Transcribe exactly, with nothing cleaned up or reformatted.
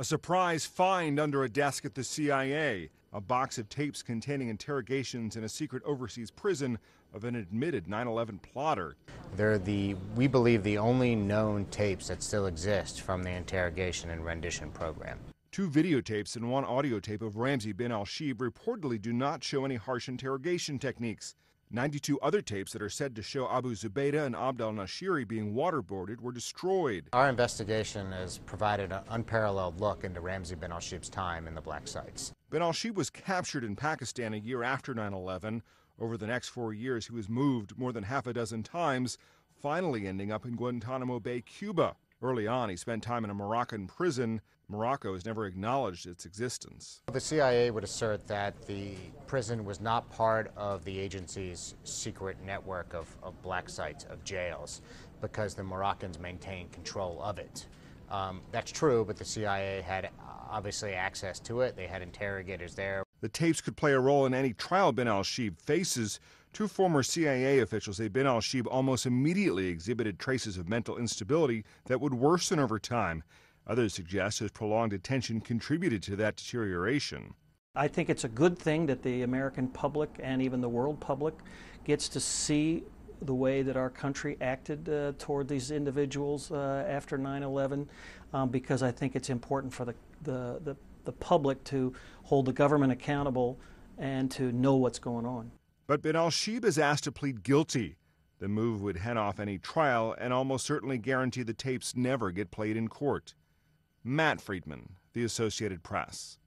A surprise find under a desk at the C I A, a box of tapes containing interrogations in a secret overseas prison of an admitted nine eleven plotter. They're the, we believe, the only known tapes that still exist from the interrogation and rendition program. Two videotapes and one audio tape of Ramzi bin al-Shibh reportedly do not show any harsh interrogation techniques. ninety-two other tapes that are said to show Abu Zubaydah and Abdel Nashiri being waterboarded were destroyed. Our investigation has provided an unparalleled look into Ramzi bin al-Shibh's time in the black sites. Bin al-Shibh was captured in Pakistan a year after nine eleven. Over the next four years, he was moved more than half a dozen times, finally ending up in Guantanamo Bay, Cuba. Early on, he spent time in a Moroccan prison. Morocco has never acknowledged its existence. The C I A would assert that the prison was not part of the agency's secret network of, of black sites, of jails, because the Moroccans maintained control of it. Um, that's true, but the C I A had obviously access to it. They had interrogators there. The tapes could play a role in any trial bin al-Shibh faces. Two former C I A officials say bin al-Shibh almost immediately exhibited traces of mental instability that would worsen over time. Others suggest his prolonged detention contributed to that deterioration. I think it's a good thing that the American public and even the world public gets to see the way that our country acted uh, toward these individuals uh, after nine eleven, um, because I think it's important for the, the, the the public to hold the government accountable and to know what's going on. But bin al-Shibh is asked to plead guilty. The move would head off any trial and almost certainly guarantee the tapes never get played in court. Matt Friedman, The Associated Press.